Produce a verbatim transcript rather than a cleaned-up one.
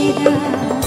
Hare Rama.